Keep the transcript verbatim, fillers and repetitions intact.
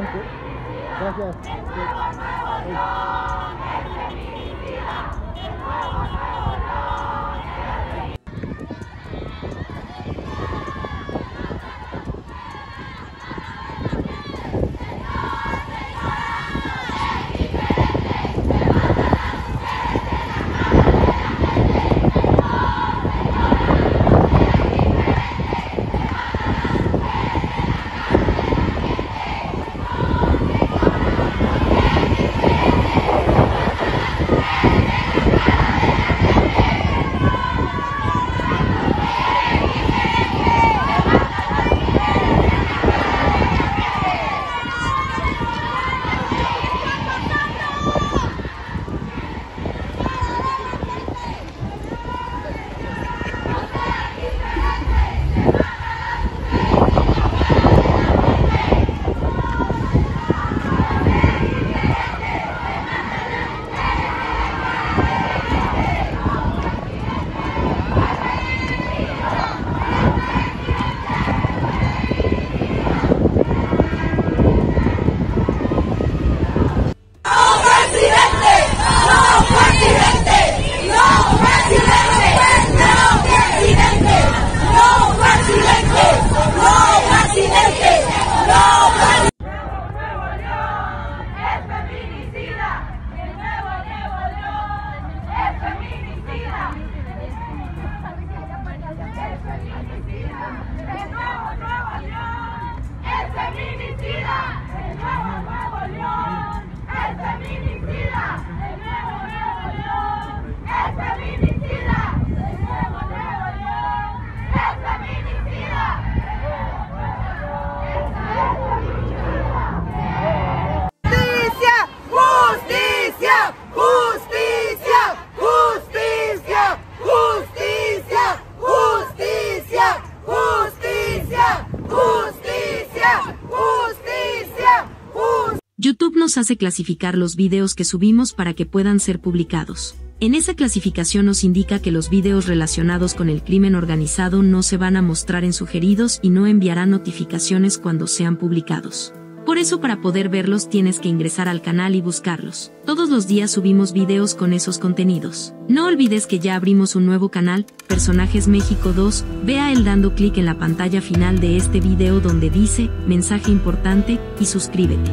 Gracias. YouTube nos hace clasificar los videos que subimos para que puedan ser publicados. En esa clasificación nos indica que los videos relacionados con el crimen organizado no se van a mostrar en sugeridos y no enviará notificaciones cuando sean publicados. Por eso, para poder verlos tienes que ingresar al canal y buscarlos. Todos los días subimos videos con esos contenidos. No olvides que ya abrimos un nuevo canal, Personajes México dos, vea él dando clic en la pantalla final de este video donde dice, mensaje importante, y suscríbete.